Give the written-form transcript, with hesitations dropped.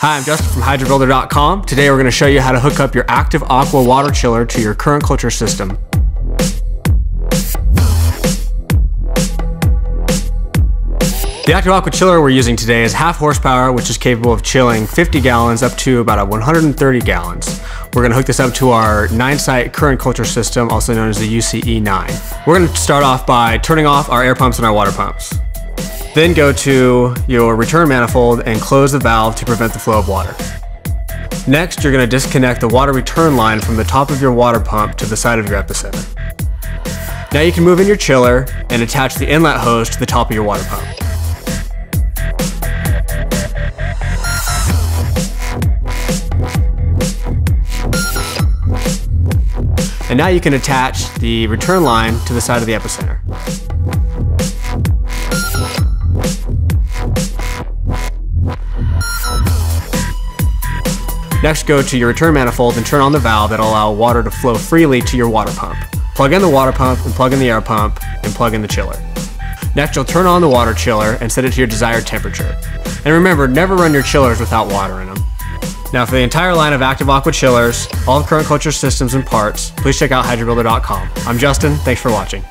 Hi, I'm Justin from HydroBuilder.com. Today we're going to show you how to hook up your Active Aqua water chiller to your Current Culture system. The Active Aqua chiller we're using today is half horsepower, which is capable of chilling 50 gallons up to about 130 gallons. We're going to hook this up to our 9-site Current Culture system, also known as the UCE9. We're going to start off by turning off our air pumps and our water pumps. Then go to your return manifold and close the valve to prevent the flow of water. Next, you're going to disconnect the water return line from the top of your water pump to the side of your epicenter. Now you can move in your chiller and attach the inlet hose to the top of your water pump. And now you can attach the return line to the side of the epicenter. Next, go to your return manifold and turn on the valve that'll allow water to flow freely to your water pump. Plug in the water pump and plug in the air pump and plug in the chiller. Next, you'll turn on the water chiller and set it to your desired temperature. And remember, never run your chillers without water in them. Now for the entire line of Active Aqua chillers, all the Current Culture systems and parts, please check out HydroBuilder.com. I'm Justin, thanks for watching.